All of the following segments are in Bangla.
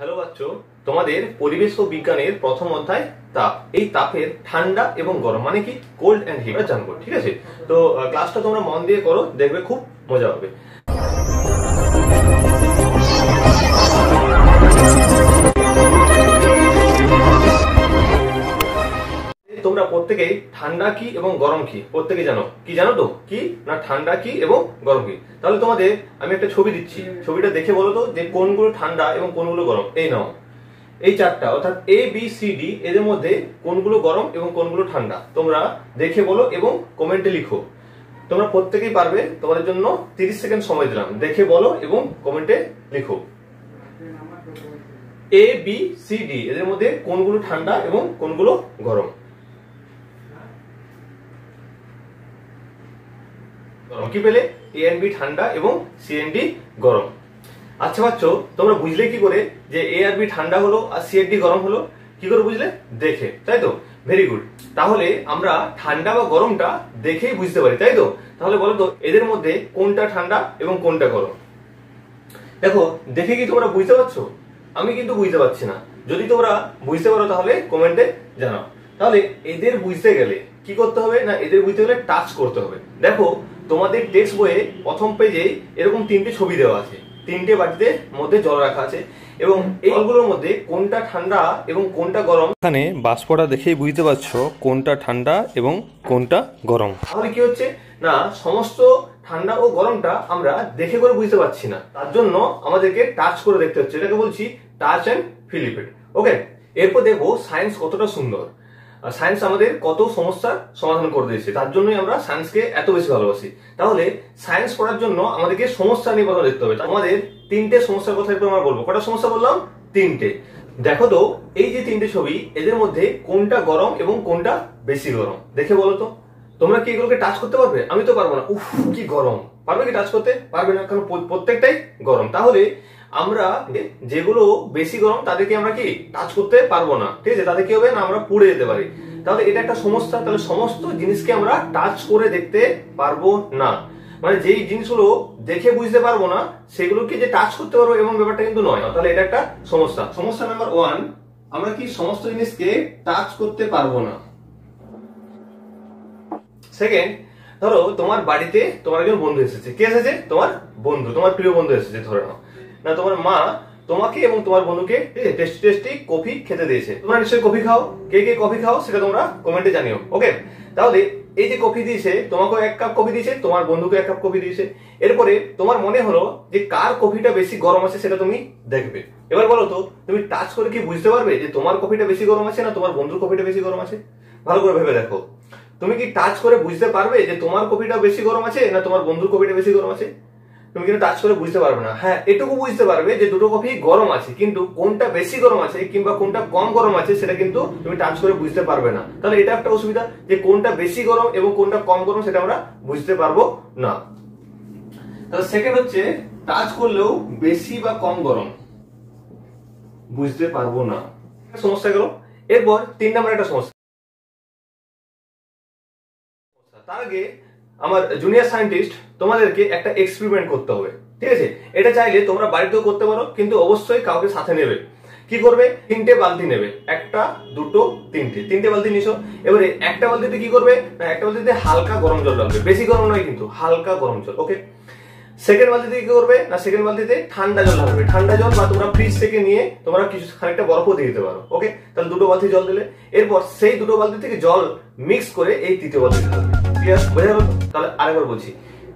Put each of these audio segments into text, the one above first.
हेलो बच्चों तुम्हारे परिवेश विज्ञान प्रथम अध्याय ताप এই তাপের ঠান্ডা এবং গরম মানে কি কোল্ড এন্ড হিট জানবো ঠিক আছে তো ক্লাসটা তোমরা মন দিয়ে করো দেখবে খুব মজা হবে তোমরা প্রত্যেকই ঠান্ডা কি এবং গরম কি প্রত্যেকই জানো তো কি না ঠান্ডা কি এবং গরম কি তাহলে তোমাদের আমি একটা ছবি দিচ্ছি ছবিটা দেখে বলো তো যে কোনগুলো ঠান্ডা এবং কোনগুলো গরম এই নাও এই চারটা অর্থাৎ এ বি সি ডি এর মধ্যে কোনগুলো গরম এবং কোনগুলো ঠান্ডা তোমরা দেখে বলো এবং কমেন্টে লিখো তোমরা প্রত্যেকই পারবে তোমাদের জন্য 30 সেকেন্ড সময় দিলাম দেখে বলো এবং কমেন্টে লিখো এ বি সি ডি এর মধ্যে কোনগুলো ঠান্ডা এবং কোনগুলো গরম কি পেলে এ এন্ড বি ঠান্ডা এবং সি এন্ড ডি গরম আচ্ছা বাচ্চো তোমরা বুঝলে কি করে যে এ আর বি ঠান্ডা হলো আর সি এন্ড ডি গরম হলো কি করে বুঝলে দেখে তাই তো ভেরি গুড তাহলে আমরা ঠান্ডা বা গরমটা দেখেই বুঝতে পারি তাই তো তাহলে বলো তো এদের মধ্যে কোনটা ঠান্ডা এবং কোনটা গরম দেখো দেখে কি তোমরা বুঝতে পারছো আমি কিন্তু বুঝতে পারছি না যদি তোমরা বুঝতে পারো তাহলে কমেন্টে জানাও তাহলে এদের বুঝতে গেলে কি করতে হবে না এদের বুঝতে গেলে টাচ করতে হবে দেখো তোমাদের টেক্সট বইয়ে প্রথম পেজে এরকম তিনটে ছবি দেওয়া আছে তিনটে বাটিতে মধ্যে জল রাখা আছে এবং এই জলগুলোর মধ্যে কোনটা ঠান্ডা এবং কোনটা গরম এখানে বাষ্পটা দেখেই বুঝতে পারছো কোনটা ঠান্ডা এবং কোনটা গরম তাহলে কি হচ্ছে না সমস্ত ঠান্ডা ও গরমটা আমরা দেখে করে বুঝতে পারছি না তার জন্য আমাদেরকে টাচ করে দেখতে হচ্ছে এটাকে বলছি touch and feel it okay এরপর দেখবো সায়েন্স কতটা সুন্দর সায়েন্স আমাদের কত সমস্যার সমাধান করে দিয়েছে তার জন্যই আমরা সায়েন্সকে এত বেশি ভালোবাসি তাহলে সায়েন্স পড়ার জন্য আমাদেরকে সমস্যা নিয়ে কথা দেখতে হবে আমাদের তিনটে সমস্যার কথা একটু আমরা বলবো কটা সমস্যা বললাম তিনটে দেখো তো এই যে তিনটে ছবি এদের মধ্যে কোনটা গরম এবং কোনটা বেশি গরম দেখে বলো তো তোমরা কি এগুলোকে টাচ করতে পারবে আমি তো পারবো না উফ কি গরম পারবে কি টাচ করতে পারবে না কারণ প্রত্যেকটাই গরম তাহলে আমরা যেগুলো বেশি গরম তাদেরকে আমরা কি টাচ করতে পারবো না ঠিক আছে তাদের কি হবে না আমরা পুড়ে যেতে পারি তাহলে এটা একটা সমস্যা তাহলে সমস্ত জিনিসকে আমরা টাচ করে দেখতে পারবো না মানে যেই জিনিসগুলো দেখে বুঝতে পারবো না সেগুলোকে যে টাচ করতে পারবো এমন ব্যাপারটা কিন্তু নয় তাহলে এটা একটা সমস্যা সমস্যা নাম্বার ওয়ান আমরা কি সমস্ত জিনিসকে টাচ করতে পারবো না সেকেন্ড ধরো তোমার বাড়িতে তোমার একজন বন্ধু এসেছে কে এসেছে তোমার বন্ধু তোমার প্রিয় বন্ধু এসেছে ধরে নাও না তোমার মা তোমাকে এবং তোমার বন্ধুকে টেস্টি টেস্টি কফি খেতে দিয়েছে তোমরা নিশ্চয়ই কফি খাও কে কে কফি খাও সেটা তোমরা কমেন্টে জানিও ওকে তাহলে এই যে কফি দিয়েছে তোমাকে এক কাপ কফি দিয়েছে তোমার বন্ধুকে এক কাপ কফি দিয়েছে এরপরে তোমার মনে হলো যে কার কফিটা বেশি গরম আছে সেটা তুমি দেখবে এবার বলো তো তুমি টাচ করে কি বুঝতে পারবে যে তোমার কফিটা বেশি গরম আছে না তোমার বন্ধুর কফিটা বেশি গরম আছে ভালো করে ভেবে দেখো তুমি কি টাচ করে বুঝতে পারবে যে তোমার কফিটা বেশি গরম আছে না তোমার বন্ধুর কফিটা বেশি গরম আছে তুমি কিন্তু টাচ করে বুঝতে পারবে না হ্যাঁ এটুকু বুঝতে পারবে যে দুটো কফি গরম আছে কিন্তু কোনটা বেশি গরম আছে কিংবা কোনটা কম গরম আছে সেটা কিন্তু তুমি টাচ করে বুঝতে পারবে না তাহলে এটা একটা অসুবিধা যে কোনটা বেশি গরম এবং কোনটা কম গরম সেটা আমরা বুঝতে পারবো না তাহলে সেকেন্ড হচ্ছে টাচ করলেও বেশি বা কম গরম বুঝতে পারবো না সমস্যা গেল এরপর তিন নম্বর একটা সমস্যা তার আগে আমার জুনিয়র সায়েন্টিস্ট তোমাদেরকে একটা এক্সপেরিমেন্ট করতে হবে ঠিক আছে এটা চাইলে তোমরা বাড়িতেও করতে পারো কিন্তু অবশ্যই কাউকে সাথে নেবে কি করবে তিনটে বালতি নেবে একটা দুটো তিনটে তিনটে বালতি নিছো এবারে একটা বালতিতে কি করবে না একটা বালতিতে হালকা গরম জল রাখবে বেশি গরম নয় কিন্তু হালকা গরম জল ওকে সেকেন্ড বালতিতে কি করবে না সেকেন্ড বালতিতে ঠান্ডা জল রাখবে ঠান্ডা জল বা তোমরা ফ্রিজ থেকে নিয়ে তোমরা কিছু খানিকটা বরফও দিয়ে দিতে পারো ওকে তাহলে দুটো বালতি জল দিলে এরপর সেই দুটো বালতি থেকে জল মিক্স করে এই তৃতীয় বালতিতে বোঝা গেল তাহলে আরেকবার বলছি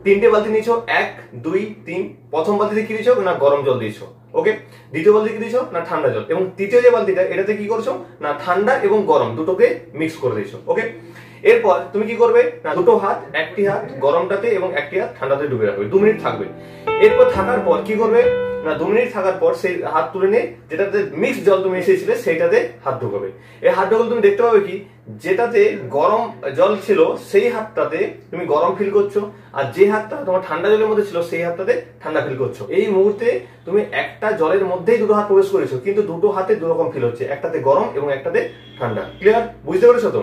তিনটে বালতি নিয়েছো 1 2 3 প্রথম বালতিতে কি দিয়েছো না গরম জল দিয়েছো ওকে দ্বিতীয় বালতিতে কি দিয়েছো না ঠান্ডা জল এবং তৃতীয় যে বালতিটা এটাতে কি করছো না ঠান্ডা এবং গরম দুটোকে মিক্স করে দিয়েছো ওকে এরপর তুমি কি করবে না দুটো হাত একটি হাত গরমটাতে এবং একটি হাত ঠান্ডাতে ডুবে রাখবে 2 মিনিট থাকবে এরপর থাকার পর কি করবে না 2 মিনিট থাকার পর সেই হাত তুলে নিয়ে যেটাতে মিক্স জল তুমি মিশিয়েছিলে সেটাতে হাত ঢোকাবে এই হাত ঢোকালে তুমি দেখতে পাবে কি যেটাতে গরম জল ছিল সেই হাতটাতে তুমি গরম ফিল করছো আর যে হাতটা তোমার ঠান্ডা জলের মধ্যে ছিল সেই হাতটাতে ঠান্ডা ফিল করছো এই মুহূর্তে তুমি একটা জলের মধ্যেই দুটো হাত প্রবেশ করেছো কিন্তু দুটো হাতে দুরকম ফিল হচ্ছে একটাতে গরম এবং একটাতে ঠান্ডা ক্লিয়ার বুঝতে পেরেছো তো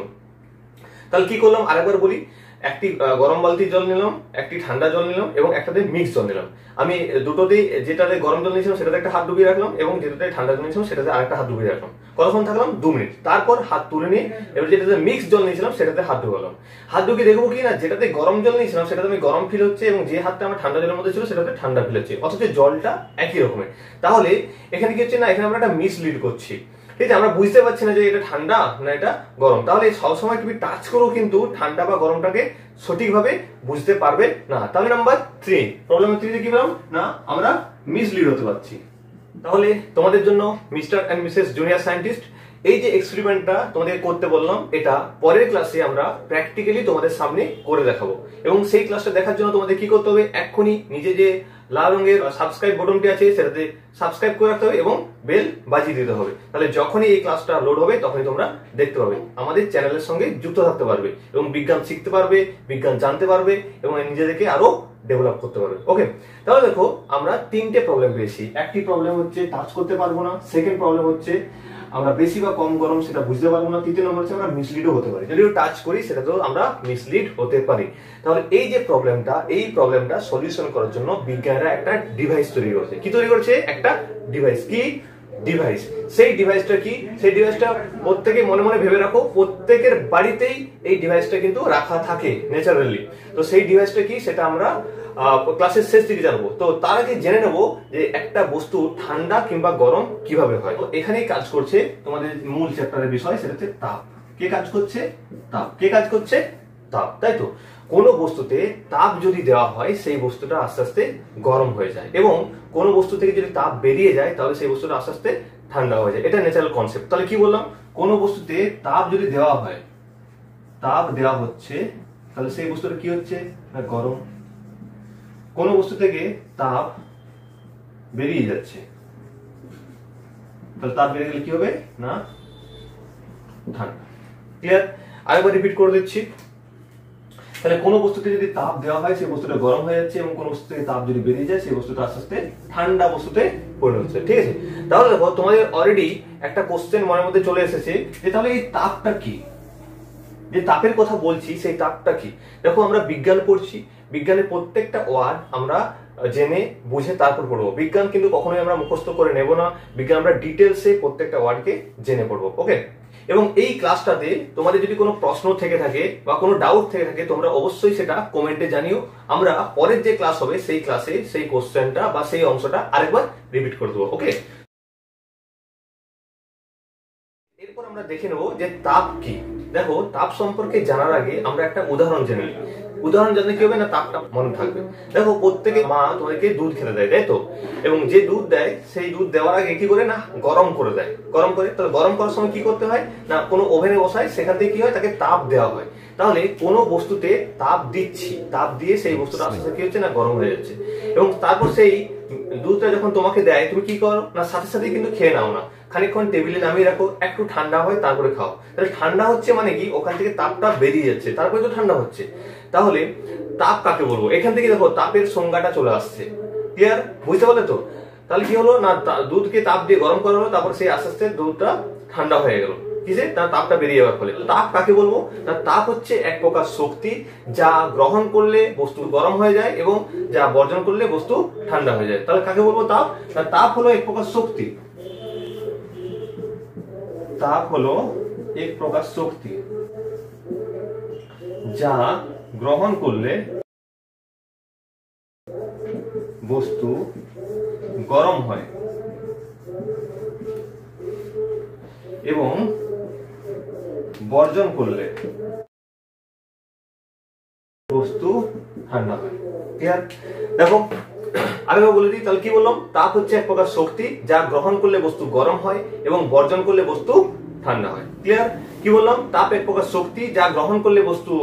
তাহলে কি করলাম আরেকবার বলি एक गरम बाल्ती जल निलाम एक ठंडा जल निलाम एवं एकटाते मिक्स जल निलाम आमी दुटोतेई जेटाते गरम जल निलाम सेटाते एकटा हाथ डुबिয়ে রাখলাম এবং যেটাতে ঠান্ডা জল নিলাম সেটাতে আরেকটা হাত ডুবিয়ে রাখলাম কতক্ষণ থাকলাম 2 মিনিট তারপর হাত তুলে নিয়ে এবারে যেটাতে মিক্স জল নিলাম সেটাতে হাত ডুবালাম হাত ডুবিয়ে দেখব কি না যেটাতে গরম জল নিলাম সেটাতে আমি গরম ফিল হচ্ছে এবং যে হাতটা আমার ঠান্ডা জলের মধ্যে ছিল সেটাতে ঠান্ডা ফিল হচ্ছে অথচ জলটা একই রকমের তাহলে এখানে কি হচ্ছে না এখানে আমরা একটা মিসলিড করছি ठीक है बुझते ठंडा ना ये गरम सब समय तुम टाच करो किन्तु ठंडा बा गरम टाके सठीक भावे बुझते पारबे ना ताहले नम्बर 3 प्रॉब्लम 3 की बोललाम ना आमरा मिसलिड होते पारছি তাহলে তোমাদের জন্য Mr and Mrs junior scientist এই যে এক্সপেরিমেন্টটা তোমাদের করতে বললাম এটা পরের ক্লাসে আমরা প্র্যাকটিক্যালি তোমাদের সামনে করে দেখাবো এবং সেই ক্লাসটা দেখার জন্য তোমাদের কি করতে হবে এক্ষুনি নিজে যে লাল রঙের সাবস্ক্রাইব বাটনটি আছে সেটাতে সাবস্ক্রাইব করে রাখতে হবে এবং বেল বাজিয়ে দিতে হবে তাহলে যখনই এই ক্লাসটা লোড হবে তখনই তোমরা দেখতে পাবে আমাদের চ্যানেলের সঙ্গে যুক্ত থাকতে পারবে এবং বিজ্ঞান শিখতে পারবে বিজ্ঞান জানতে পারবে এবং নিজেদেরকে আরো ডেভেলপ করতে পারবে ওকে তাহলে দেখো আমরা তিনটে প্রবলেম পেয়েছি একটি প্রবলেম হচ্ছে টাচ করতে পারবো না সেকেন্ড প্রবলেম হচ্ছে আমরা বেশি বা কম গরম সেটা বুঝতে পারবো না তৃতীয় নম্বর হচ্ছে আমরা মিসলিডও হতে পারি যদিও টাচ করি সেটা তো আমরা মিসলিড হতে পারি তাহলে এই যে প্রবলেমটা সলিউশন করার জন্য বিজ্ঞানীরা একটা ডিভাইস তৈরি করেছে কি তৈরি করেছে একটা ডিভাইস কি ডিভাইস সেই ডিভাইসটা কি সেই ডিভাইসটা প্রত্যেককে মনে মনে ভেবে রাখো প্রত্যেকের বাড়িতেই এই ডিভাইসটা কিন্তু রাখা থাকে ন্যাচারালি তো সেই ডিভাইসটা কি সেটা আমরা ক্লাসের শেষ দিকে জানবো তো তার আগে জেনে নেব যে একটা বস্তু ঠান্ডা কিংবা গরম কিভাবে হয় তো এখানেই কাজ করছে তোমাদের মূল চ্যাপ্টারের বিষয় সেটা হচ্ছে তাপ কে কাজ করছে তাপ তাই তো কোনো বস্তুতে তাপ যদি দেওয়া হয় সেই বস্তুটা আস্তে আস্তে গরম হয়ে যায় এবং কোনো বস্তু থেকে যদি তাপ বেরিয়ে যায় তাহলে সেই বস্তুটা আস্তে আস্তে ঠান্ডা হয়ে যায় এটা ন্যাচারাল কনসেপ্ট তাহলে কি বললাম কোনো বস্তুতে তাপ যদি দেওয়া হয় তাপ দেওয়া হচ্ছে তাহলে সেই বস্তুটা কি হচ্ছে না গরম কোনো বস্তু থেকে তাপ বেরিয়ে যাচ্ছে তাহলে তাপ বেরিয়ে গেলে কি হবে না ঠান্ডা ক্লিয়ার আরেকবার রিপিট করে দিচ্ছি তাহলে কোন বস্তুতে যদি তাপ দেওয়া হয় সেই বস্তুটা গরম হয়ে যাচ্ছে এবং কোন বস্তুতে তাপ যদি বেরিয়ে যায় সেই বস্তুটা আস্তে আস্তে ঠান্ডা বস্তুতে পরিণত হচ্ছে ঠিক আছে তাহলে দেখো তোমাদের অলরেডি একটা কোশ্চেন মনের মধ্যে চলে এসেছে যে তাহলে এই তাপটা কি যে তাপের কথা বলছি সেই তাপটা কি দেখো আমরা বিজ্ঞান পড়ছি বিজ্ঞানের প্রত্যেকটা ওয়ার্ড আমরা জেনে বুঝে তারপর পড়বো বিজ্ঞান কিন্তু কখনোই আমরা মুখস্থ করে নেব না বিজ্ঞান আমরা ডিটেইলসে প্রত্যেকটা ওয়ার্ডকে জেনে পড়বো ওকে এবং এই ক্লাসটাতে তোমাদের যদি কোনো প্রশ্ন থেকে থাকে বা কোনো ডাউট থেকে থাকে তোমরা অবশ্যই সেটা কমেন্টে জানিও আমরা পরের যে ক্লাস হবে সেই ক্লাসে সেই কোশ্চেনটা বা সেই অংশটা আরেকবার রিপিট করে দেবো ওকে এরপর আমরা দেখে নেব যে তাপ কি দেখো তাপ সম্পর্কে জানার আগে আমরা একটা উদাহরণ জেনে নিই উদাহরণ জানলে কি হবে না তাপটা মনে থাকবে দেখো প্রত্যেকে মা তোমাকে দুধ খেতে দেয় তাই তো এবং যে দুধ দেয় সেই দুধ দেওয়ার আগে কি করে না গরম করে দেয় গরম করে তাহলে গরম করার সময় কি করতে হয় না কোনো ওভেনে বসায় সেখান থেকে কি হয় তাকে তাপ দেওয়া হয় তাহলে কোনো বস্তুতে তাপ দিচ্ছি তাপ দিয়ে সেই বস্তুটা আস্তে আস্তে কি হচ্ছে না গরম হয়ে যাচ্ছে এবং তারপর সেই দুধটা যখন তোমাকে দেয় তুমি কি করো না সাথে সাথে কিন্তু খেয়ে নাও না খানিকক্ষণ টেবিলে নামিয়ে রাখো একটু ঠান্ডা হয় তারপরে খাও তাহলে ঠান্ডা হচ্ছে মানে কি ওখান থেকে তাপটা বেরিয়ে যাচ্ছে তারপরে তো ঠান্ডা হচ্ছে তাহলে তাপ কাকে বলবো এখান থেকে দেখো তাপের সংজ্ঞাটা চলে আসছে ক্লিয়ার বুঝতে পারলে তো তাহলে কি হলো না দুধকে তাপ দিয়ে গরম করা হলো তারপর সেই আস্তে আস্তে দুধটা ঠান্ডা হয়ে গেল কিসে তার তাপটা বেরিয়ে যাওয়ার ফলে তাপ কাকে বলবো না তাপ হচ্ছে এক প্রকার শক্তি যা গ্রহণ করলে বস্তু গরম হয়ে যায় এবং যা বর্জন করলে বস্তু ঠান্ডা হয়ে যায় তাহলে কাকে বলবো তাপ না তাপ হলো এক প্রকার শক্তি যা গ্রহণ করলে বস্তু গরম হয় এবং বর্জন করলে বস্তু ঠান্ডা হয় দেখো আরেকবার বলে দিই তাহলে কি বললাম তাপ হচ্ছে এক প্রকার শক্তি যা গ্রহণ করলে বস্তু গরম হয় এবং বর্জন করলে বস্তু ঠান্ডা হয় ক্লিয়ার কি বললাম তাপ এক প্রকার শক্তি যা গ্রহণ করলে বস্তু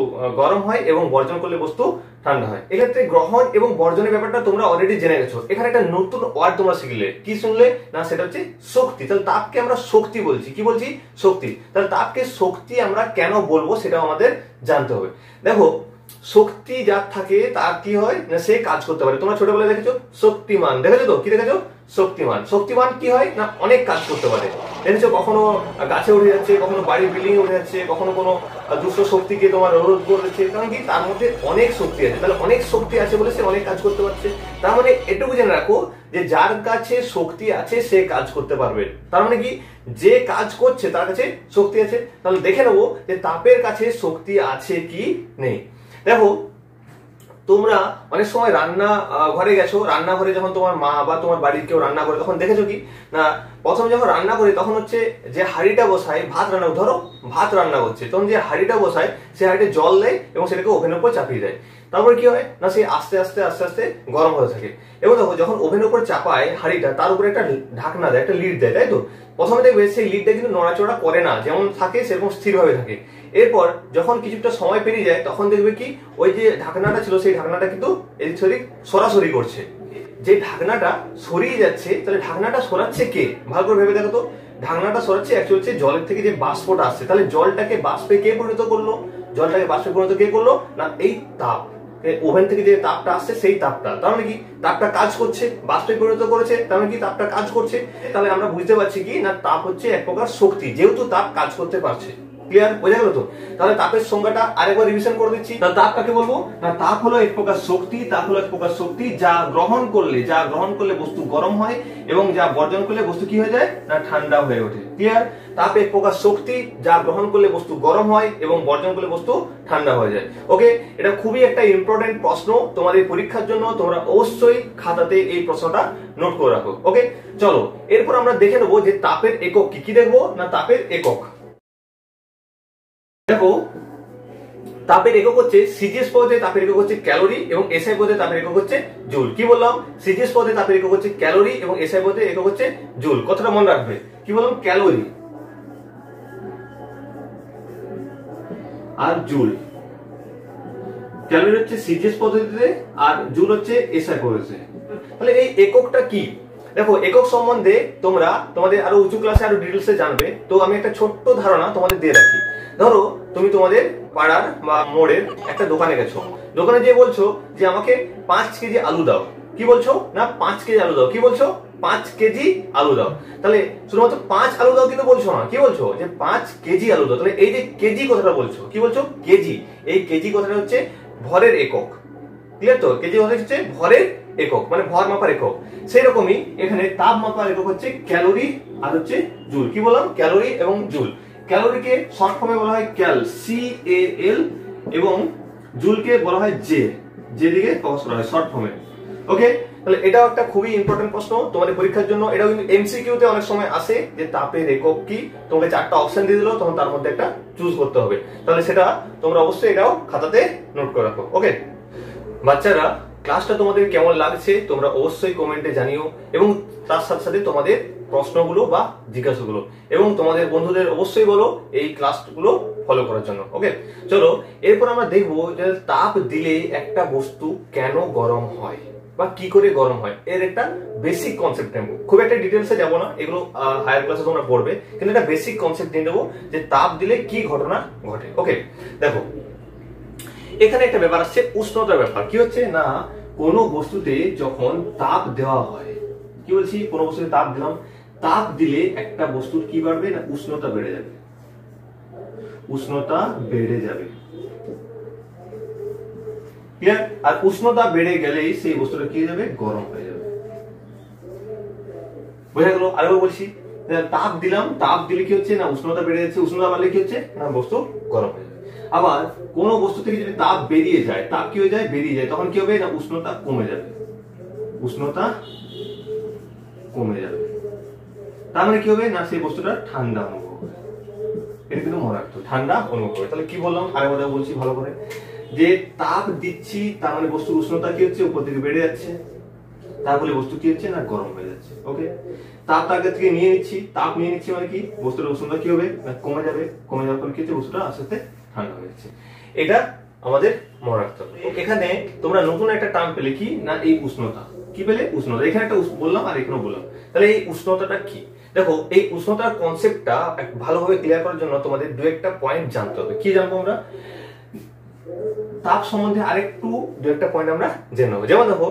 গরম হয় এবং বর্জন করলে বস্তু ঠান্ডা হয় এক্ষেত্রে গ্রহণ এবং বর্জনের ব্যাপারটা তোমরা অলরেডি জেনে গেছো এখানে একটা নতুন ওয়ার্ড তোমরা শিখলে কি শুনলে না সেটা হচ্ছে শক্তি তাহলে তাপকে আমরা শক্তি বলছি কি বলছি শক্তি তাহলে তাপকে শক্তি আমরা কেন বলবো সেটা আমাদের জানতে হবে দেখো শক্তি যার থাকে তার কি হয় না সে কাজ করতে পারে তোমরা ছোটবেলায় দেখেছো শক্তিমান দেখেছো তো কি দেখেছো শক্তিমান শক্তিমান কি হয় না অনেক কাজ করতে পারে দেখেছো কখনো গাছে উড়ে যাচ্ছে, কখনো বাড়ির বিল্ডিং উড়ে যাচ্ছে, কখনো কোনো দুষ্ট শক্তিকে তোমার অনুরোধ করছে। কারণ কি তার মধ্যে অনেক শক্তি আছে, তাহলে অনেক শক্তি আছে বলে সে অনেক কাজ করতে পারছে। তার মানে এটুকু জেনে রাখো যে যার কাছে শক্তি আছে সে কাজ করতে পারবে। তার মানে কি যে কাজ করছে তার কাছে শক্তি আছে। তাহলে দেখে নেবো যে তাপের কাছে শক্তি আছে কি নেই। দেখো তোমরা অনেক সময় রান্না ঘরে গেছো, রান্নাঘরে যখন তোমার মা বা তোমার বাড়ির কেউ রান্না করে তখন দেখেছো কি না প্রথমে যখন রান্না করে তখন হচ্ছে যে হাঁড়িটা বসায় ভাত রান্না, ধরো ভাত রান্না হচ্ছে, তখন যে হাঁড়িটা বসায় সে হাঁড়িতে জল দেয় এবং সেটাকে ওভেনের উপর চাপিয়ে দেয়। তারপরে কি হয় না সে আস্তে আস্তে আস্তে আস্তে গরম হয়ে থাকে। এবং দেখো যখন ওভেনের উপর চাপায় হাঁড়িটা, তার উপরে একটা ঢাকনা দেয়, একটা লিড দেয়, তাই তো? প্রথমে দেখবে সেই লিডটা কিন্তু নড়াচড়া করে না, যেমন থাকে সেরকম স্থিরভাবে থাকে। এরপর যখন কিছুটা সময় পেরিয়ে যায় তখন দেখবে কি ওই যে ঢাকনাটা ছিল সেই ঢাকনাটা কিন্তু এদিক সেদিক সরাসরি করছে। যে ঢাকনাটা সরিয়ে যাচ্ছে, তাহলে ঢাকনাটা সরাচ্ছে কে? ভালো করে ভেবে দেখো তো, ঢাকনাটা সরাচ্ছে অ্যাকচুয়ালি হচ্ছে জলের থেকে যে বাষ্পটা আসছে। তাহলে জলটাকে বাষ্পে কে পরিণত করলো? জলটাকে বাষ্পে পরিণত কে করলো? না এই তাপ, ওভেন থেকে যে তাপটা আসছে সেই তাপটা। তার মানে কি তাপটা কাজ করছে, বাষ্পে পরিণত করেছে, তার মানে কি তাপটা কাজ করছে। তাহলে আমরা বুঝতে পারছি কি না তাপ হচ্ছে এক প্রকার শক্তি, যেহেতু তাপ কাজ করতে পারছে। ক্লিয়ার? বোঝা গেল তো? তাহলে তাপের সংজ্ঞাটা আরেকবার রিভিশন করে দিচ্ছি। তাপটাকে বলবো না তাপ হলো এক প্রকার শক্তি, তাপ হলো এক প্রকার শক্তি যা গ্রহণ করলে বস্তু গরম হয় এবং যা বর্জন করলে বস্তু কি হয়ে যায় না ঠান্ডা হয়ে ওঠে। ক্লিয়ার? তাপ এক প্রকার শক্তি যা গ্রহণ করলে বস্তু গরম হয় এবং বর্জন করলে বস্তু ঠান্ডা হয়ে যায়। ওকে, এটা খুবই একটা ইম্পর্টেন্ট প্রশ্ন তোমাদের পরীক্ষার জন্য। তোমরা অবশ্যই খাতাতে এই প্রশ্নটা নোট করে রাখো। ওকে চলো, এরপর আমরা দেখে নেবো যে তাপের একক কি কি দেখবো। না তাপের একক দেখো, তাপের একক হচ্ছে সিজিএস পদে তাপের একক হচ্ছে ক্যালোরি এবং এসআই পদে তাপের একক হচ্ছে জুল। কি বললাম? সিজিএস পদে তাপের একক হচ্ছে ক্যালোরি এবং এসআই পদে একক হচ্ছে জুল। কথাটা মনে রাখবে, কি বললাম? ক্যালোরি আর জুল। ক্যালোরি হচ্ছে সিজিএস পদ্ধতিতে আর জুল হচ্ছে এসআই পদ্ধতিতে। তাহলে এই এককটা কি? দেখো একক সম্বন্ধে তোমরা তোমাদের আরো উঁচু ক্লাসে আরো ডিটেলসে জানবে, তো আমি একটা ছোট্ট ধারণা তোমাদের দিয়ে রাখি। ধরো তুমি তোমাদের পাড়ার বা মোড়ের একটা দোকানে গেছো, দোকানে গিয়ে বলছো যে আমাকে 5 কেজি আলু দাও। কি বলছো? না 5 কেজি আলু দাও। কি বলছো? 5 কেজি আলু দাও। তাহলে শুধুমাত্র 5 আলু দাও কিন্তু বলছো না, কি বলছো? যে 5 কেজি আলু দাও। তাহলে এই যে কেজি কথাটা বলছো, কি বলছো? কেজি। এই কেজি কথাটা হচ্ছে ভরের একক। ক্লিয়ার তো? কেজি হচ্ছে ভরের একক, মানে ভর মাপার একক। সেই রকমই এখানে তাপ মাপার একক হচ্ছে ক্যালোরি আর হচ্ছে জুল। কি বললাম? ক্যালোরি এবং জুল। ক্যালোরিকে শর্ট ফর্মে বলা হয় ক্যাল, CAL, এবং জুলকে বলা হয় জে, যেদিকে প্রকাশ করা হয় শর্ট ফর্মে। ওকে, তাহলে এটাও একটা খুবই ইম্পর্টেন্ট প্রশ্ন তোমাদের পরীক্ষার জন্য। এটাও কিন্তু MCQ তে অনেক সময় আসে যে তাপের একক কি। তোমাকে 4টা অপশন দিয়ে দিল, তখন তার মধ্যে একটা চুজ করতে হবে। তাহলে সেটা তোমরা অবশ্যই এটাও খাতাতে নোট করে রাখো। ওকে বাচ্চারা, ক্লাসটা তোমাদের কেমন লাগছে তোমরা অবশ্যই কমেন্টে জানিও, এবং তার সাথে সাথে তোমাদের প্রশ্নগুলো বা জিজ্ঞাসাগুলো, এবং তোমাদের বন্ধুদের অবশ্যই বলো এই ক্লাসগুলো ফলো করার জন্য। ওকে চলো, এরপর আমরা দেখবো যে তাপ দিলে একটা বস্তু কেন গরম হয় বা কি করে গরম হয়, এর একটা বেসিক কনসেপ্ট নেব। খুব একটা ডিটেলসে যাবো না, এগুলো হায়ার ক্লাসে তোমরা পড়বে, কিন্তু একটা বেসিক কনসেপ্ট নিয়ে নেবো যে তাপ দিলে কি ঘটনা ঘটে। ওকে দেখো, এখানে একটা ব্যাপার আসছে উষ্ণতার ব্যাপার। কি হচ্ছে না কোনো বস্তুতে যখন তাপ দেওয়া হয়, কি বলছি? কোনো বস্তুতে তাপ দিলাম, তাপ দিলে একটা বস্তুর কি বাড়বে না উষ্ণতা বেড়ে যাবে। উষ্ণতা বেড়ে যাবে। ক্লিয়ার? আর উষ্ণতা বেড়ে গেলেই সেই বস্তুটা কি হয়ে যাবে? গরম হয়ে যাবে। বোঝা গেল? আর বলছি তাপ দিলাম, তাপ দিলে কি হচ্ছে না উষ্ণতা বেড়ে যাচ্ছে, উষ্ণতা বাড়লে কি হচ্ছে না বস্তু গরম হয়ে যাবে। আবার কোন বস্তু থেকে যদি তাপ বেরিয়ে যায়, তাপ কি হয়ে যায়? বেরিয়ে যায়, তখন কি হবে না উষ্ণতা কমে যাবে। উষ্ণতা কমে যাবে, তার মানে কি হবে না সেই বস্তুটা ঠান্ডা অনুভব হবে। এটা কিন্তু মনে রাখতো, ঠান্ডা অনুভব হবে। তাহলে কি বললাম? আরেকবার বলছি ভালো করে, যে তাপ দিচ্ছি তার মানে বস্তুর উষ্ণতা কি হচ্ছে উপর থেকে বেড়ে যাচ্ছে, তার ফলে বস্তু কি হচ্ছে না গরম হয়ে যাচ্ছে। ওকে, তাপ আগে থেকে নিয়ে নিচ্ছি, তাপ নিয়ে নিচ্ছি মানে কি বস্তুর উষ্ণতা কি হবে না কমে যাবে, কমে যাওয়ার ফলে কি হচ্ছে বস্তুটা আস্তে ঠান্ডা হয়ে যাচ্ছে। এটা আমাদের মনে রাখতে হবে। এখানে তোমরা নতুন একটা টার্ম পেলে কি না এই উষ্ণতা। কি পেলে? উষ্ণতা। এখানে একটা বললাম আর এখানে বললাম। তাহলে এই উষ্ণতাটা কি? দেখো এই উষ্ণতার কনসেপ্টটা ভালোভাবে ক্লিয়ার করার জন্য তোমাদের দু একটা পয়েন্ট জানতে হবে। কি জানবো আমরা? তাপ সম্বন্ধে আরেকটু দু একটা পয়েন্ট আমরা জেনে নেবো। যেমন দেখো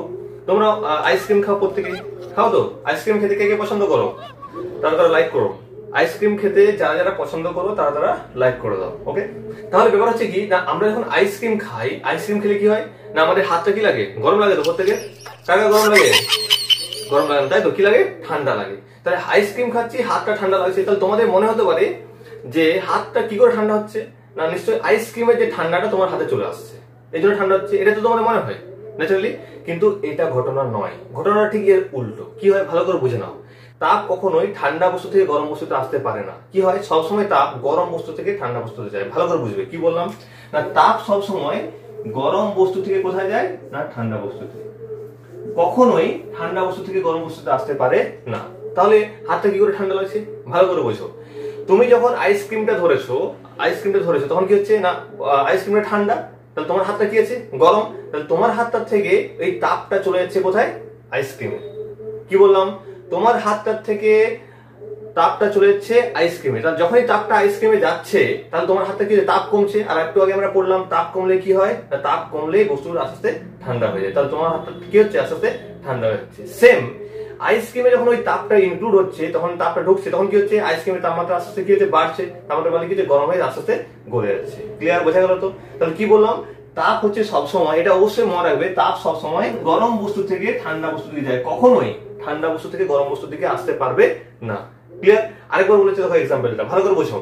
তোমরা আইসক্রিম খাও, প্রত্যেকে খাও তো? আইসক্রিম খেতে কে কে পছন্দ করো? তারা লাইক করো। আইসক্রিম খেতে যারা যারা পছন্দ করো তারা তারা লাইক করে দাও। ওকে, তাহলে ব্যাপার হচ্ছে কি না, আমরা যখন আইসক্রিম খাই, আইসক্রিম খেলে কি হয় না, আমাদের হাতটা কি লাগে, গরম লাগে। তো প্রত্যেকে কাকা গরম লাগে, গরম লাগে তাই তো, কি লাগে, ঠান্ডা লাগে। তাহলে আইসক্রিম খাচ্ছি, হাতটা ঠান্ডা লাগছে, তাহলে তোমাদের মনে হতে পারে যে হাতটা কি করে ঠান্ডা হচ্ছে না, নিশ্চয়ই আইসক্রিমের যে ঠান্ডাটা তোমার হাতে চলে আসছে এই জন্য ঠান্ডা হচ্ছে, এটা তো তোমাদের মনে হয় ন্যাচারালি। কিন্তু এটা ঘটনা নয়, ঘটনাটা ঠিক এর উল্টো। কি হয় ভালো করে বুঝে নাও, তাপ কখনোই ঠান্ডা বস্তু থেকে গরম বস্তুতে আসতে পারে না। কি হয়, সবসময় তাপ গরম বস্তু থেকে ঠান্ডা বস্তুতে যায়। ভালো করে বুঝবে কি বললাম না, তাপ সবসময় গরম বস্তু থেকে কোথায় যায় না, ঠান্ডা বস্তুতে। কখনোই ঠান্ডা বস্তু থেকে গরম বস্তুতে আসতে পারে না। তাহলে হাতটা কি করে ঠান্ডা লাগছে ভালো করে বুঝো। তুমি যখন আইসক্রিমটা ধরেছো, আইসক্রিমটা ধরেছো তখন কি হচ্ছে না, আইসক্রিমটা ঠান্ডা, তাহলে তোমার হাতটা কি আছে গরম, তাহলে তোমার হাতটা থেকে এই তাপটা চলে যাচ্ছে কোথায়, আইসক্রিমে। কি বললাম, তোমার হাতটার থেকে তাপটা চলে যাচ্ছে আইসক্রিমে। তাহলে যখনই তাপটা আইসক্রিমে যাচ্ছে তাহলে তোমার হাতটা কি, তাপ কমছে। আর একটু আগে আমরা পড়লাম তাপ কমলে কি হয় না, তাপ কমলে বস্তুগুলো আস্তে আস্তে ঠান্ডা হয়ে যায়। তাহলে তোমার হাতটা কি হচ্ছে আস্তে আস্তে ঠান্ডা হয়ে যাচ্ছে। সেম আইসক্রিমে যখন ওই তাপটা ইনক্লুড হচ্ছে, তখন তাপটা ঢুকছে, তখন কি হচ্ছে আইসক্রিমের তাপমাত্রা আস্তে আস্তে কি হচ্ছে বাড়ছে, তাপমাত্রা বাড়লে কি হচ্ছে গরম হয়ে আস্তে আস্তে গলে যাচ্ছে। ক্লিয়ার, বোঝা গেল তো? তাহলে কি বললাম, তাপ হচ্ছে সবসময়, এটা অবশ্যই মনে রাখবে, তাপ সবসময় গরম বস্তু থেকে ঠান্ডা বস্তু দিকে যায়, কখনোই ঠান্ডা বস্তু থেকে গরম বস্তু দিকে আসতে পারবে না। ক্লিয়ার? আরেকবার বলেছে, দেখো এক্সাম্পলটা ভালো করে বোঝো।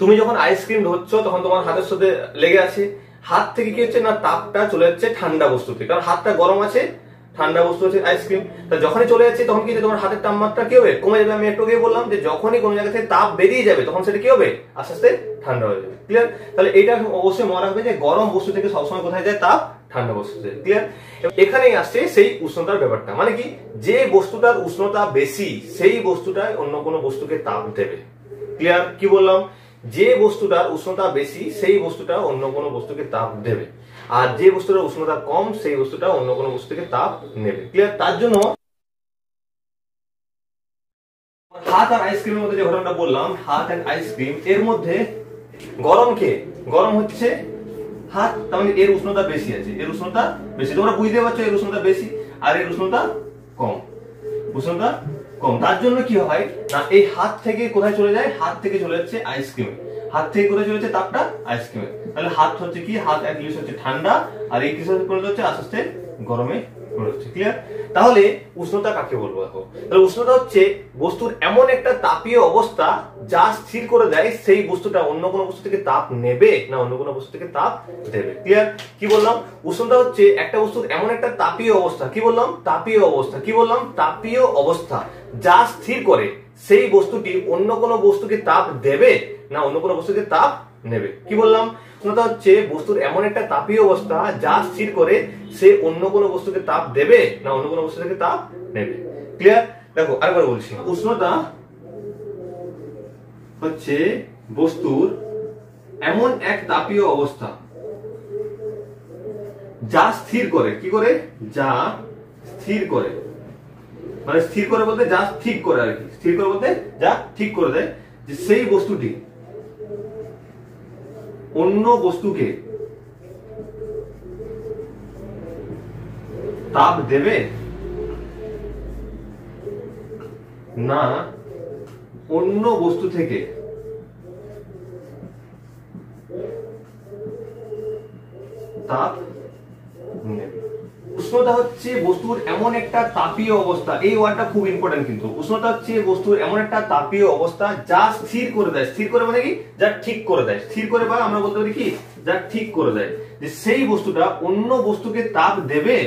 তুমি যখন আইসক্রিম ধরছো তখন তোমার হাতের সাথে লেগে আছে, হাত থেকে কি হচ্ছে না, তাপটা চলে যাচ্ছে ঠান্ডা বস্তুতে, কারণ হাতটা গরম আছে, ঠান্ডা বস্তু হচ্ছে আইসক্রিম। তা যখনই চলে যাচ্ছে তখন কি তোমার হাতের তাপমাত্রা কি হবে, কমে যাবে। আমি একটু আগে বললাম যে যখনই কোনো জায়গা থেকে তাপ বেরিয়ে যাবে তখন সেটা কি হবে, আস্তে আস্তে ঠান্ডা হয়ে যাবে। ক্লিয়ার? তাহলে এটা অবশ্যই মনে রাখবে যে গরম বস্তু থেকে সবসময় কোথায় যায়, তাপ ঠান্ডা বস্তুতে। ক্লিয়ার? এখানেই আসছে সেই উষ্ণতার ব্যাপারটা, মানে কি, যে বস্তুটার উষ্ণতা বেশি সেই বস্তুটাই অন্য কোনো বস্তুকে তাপ দেবে। ক্লিয়ার? কি বললাম, যে বস্তুটার উষ্ণতা বেশি সেই বস্তুটা অন্য কোনো বস্তুকে তাপ দেবে, আর যে বস্তুটার উষ্ণতা কম সেই বস্তুটা অন্য কোনো বস্তুকে তাপ নেবে। ক্লিয়ার? তার জন্য হাত আর আইসক্রিমের মধ্যে যে ঘটনাটা বললাম, হাত আর আইসক্রিম, এর মধ্যে গরমকে, গরম হচ্ছে হাত, তার মানে এর উষ্ণতা বেশি আছে, এর উষ্ণতা বেশি, তোমরা বুঝতে পারছো এর উষ্ণতা বেশি, আর এর উষ্ণতা কম, উষ্ণতা কম। তার জন্য কি হয় না, এই হাত থেকে কোথায় চলে যায়, হাত থেকে চলে যাচ্ছে আইসক্রিমে, হাত থেকে কোথায় চলে যাচ্ছে তাপটা আইসক্রিমে। তাহলে হাত হচ্ছে কি, হাত এক গ্লাস হচ্ছে ঠান্ডা, আর এই গ্লাস হচ্ছে আস্তে আস্তে গরমে পড়ে যাচ্ছে। ক্লিয়ার? তাহলে উষ্ণতা কাকে বলবো এখন, তাহলে উষ্ণতা হচ্ছে বস্তুর এমন একটা তাপীয় অবস্থা যা স্থির করে দেয় সেই বস্তুটা অন্য কোনো বস্তু থেকে তাপ নেবে না অন্য কোনো বস্তু থেকে তাপ দেবে। ক্লিয়ার? কি বললাম, উষ্ণতা হচ্ছে একটা বস্তুর এমন একটা তাপীয় অবস্থা, কি বললাম, তাপীয় অবস্থা, কি বললাম, তাপীয় অবস্থা যা স্থির করে সেই বস্তুটি অন্য কোনো বস্তুকে তাপ দেবে না অন্য কোনো বস্তুকে তাপ নেবে। কি বললাম, উষ্ণতা হচ্ছে বস্তুর এমন একটা তাপীয় অবস্থা যা স্থির করে সে অন্য কোনো বস্তুকে তাপ দেবে না অন্য কোনো বস্তু থেকে তাপ নেবে। ক্লিয়ার? দেখো আরেকবার বলছি, উষ্ণতা হচ্ছে বস্তুর এমন এক তাপীয় অবস্থা যা স্থির করে, কি করে, যা স্থির করে, মানে স্থির করে বলতে যা ঠিক করে আর কি, স্থির করে বলতে যা ঠিক করে দেয় যে সেই বস্তুটি অন্য বস্তুকে তাপ দেবে না অন্য বস্তু থেকে তাপ নেবে। উষ্ণতা হচ্ছে বস্তুর এমন একটা তাপীয় অবস্থা, এই ওয়ার্ডটা খুব ইম্পর্টেন্ট কিন্তু, উষ্ণতা হচ্ছে বস্তুর এমন একটা তাপীয় অবস্থা যা স্থির করে দেয়, স্থির করে মানে কি, যা ঠিক করে দেয়, স্থির করে বা আমরা বলতে পারি কি, যা ঠিক করে দেয় যে সেই বস্তুটা অন্য বস্তুকে তাপ দেবে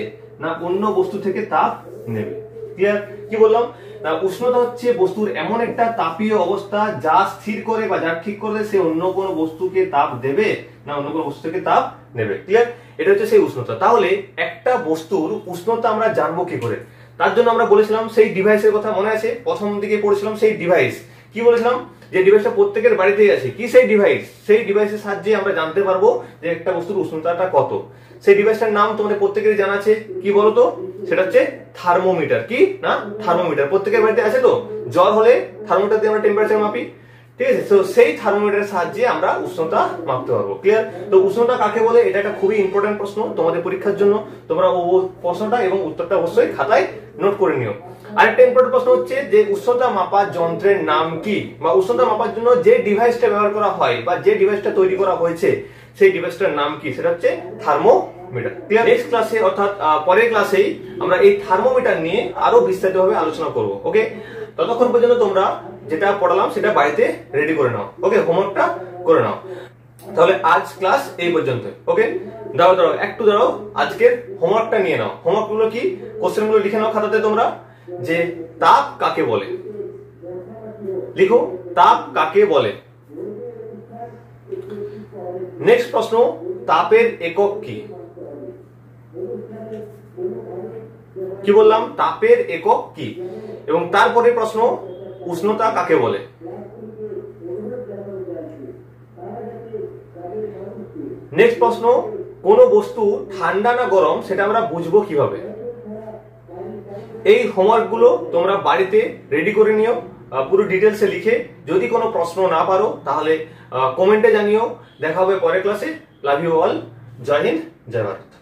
না অন্য বস্তু থেকে তাপ নেবে। ক্লিয়ার? কি বললাম না, উষ্ণতা হচ্ছে বস্তুর এমন একটা তাপীয় অবস্থা যা স্থির করে বা যা ঠিক করে সে অন্য কোনো বস্তুকে তাপ দেবে না অন্য কোনো বস্তু থেকে তাপ নেবে। ক্লিয়ার? এটা হচ্ছে সেই উষ্ণতা। তাহলে একটা বস্তুর উষ্ণতা আমরা জানবো কি করে, তার জন্য আমরা বলেছিলাম সেই ডিভাইসের কথা মনে আছে, প্রথম দিকে পড়েছিলাম সেই ডিভাইস, কি বলেছিলাম যে ডিভাইসটা প্রত্যেকের বাড়িতেই আছে, কি সেই ডিভাইস, সেই ডিভাইসের সাহায্যে আমরা জানতে পারবো যে একটা বস্তুর উষ্ণতাটা কত। সেই ডিভাইসটার নাম তোমাদের প্রত্যেকেরই জানা আছে, কি বলতো, সেটা হচ্ছে থার্মোমিটার। কি না, থার্মোমিটার প্রত্যেকের বাড়িতে আছে। তো জ্বর হলে থার্মোমিটার দিয়ে আমরা টেম্পারেচার মাপি, ঠিক আছে। তো সেই থার্মোমিটারের সাহায্যে আমরা উষ্ণতা মাপতে পারবো। ক্লিয়ার? তো উষ্ণতা কাকে বলে, এটা একটা খুবই ইম্পর্টেন্ট প্রশ্ন তোমাদের পরীক্ষার জন্য। তোমরা ও প্রশ্নটা এবং উত্তরটা অবশ্যই খাতায় নোট করে নিও। আরেকটা ইম্পর্টেন্ট প্রশ্ন হচ্ছে যে উষ্ণতা মাপার যন্ত্রের নাম কি, বা উষ্ণতা মাপার জন্য যে ডিভাইসটা ব্যবহার করা হয় বা যে ডিভাইসটা তৈরি করা হয়েছে সেই ডিভাইসটার নাম কি, সেটা হচ্ছে থার্মোমিটার। ক্লিয়ার? নেক্সট ক্লাসে অর্থাৎ পরের ক্লাসেই আমরা এই থার্মোমিটার নিয়ে আরো বিস্তারিতভাবে আলোচনা করব। ওকে, ততক্ষণ পর্যন্ত তোমরা যেটা পড়ালাম সেটা বাড়িতে রেডি করে নাও। ওকে, হোমওয়ার্কটা করে নাও। তাহলে আজ ক্লাস এই পর্যন্ত। ওকে, দাঁড়াও একটু দাঁড়াও, আজকের হোমওয়ার্কটা নিয়ে নাও। হোমওয়ার্ক গুলো কি, কোশ্চেন গুলো লিখে নাও খাতাতে তোমরা, যে তাপ কাকে বলে লিখো, তাপ কাকে বলে। নেক্সট প্রশ্ন, তাপের একক কি, কি বললাম, তাপের একক কি। এবং তারপরে প্রশ্ন, উষ্ণতা কাকে বলে। নেক্সট প্রশ্ন, কোন বস্তু ঠান্ডা না গরম সেটা আমরা বুঝবো কিভাবে। এই হোমওয়ার্ক গুলো তোমরা বাড়িতে রেডি করে নিও পুরো ডিটেলসে লিখে। যদি কোনো প্রশ্ন না পারো তাহলে কমেন্টে জানিও। দেখা হবে পরের ক্লাসে। Love you all. জয় হিন্দ, জয় ভারত।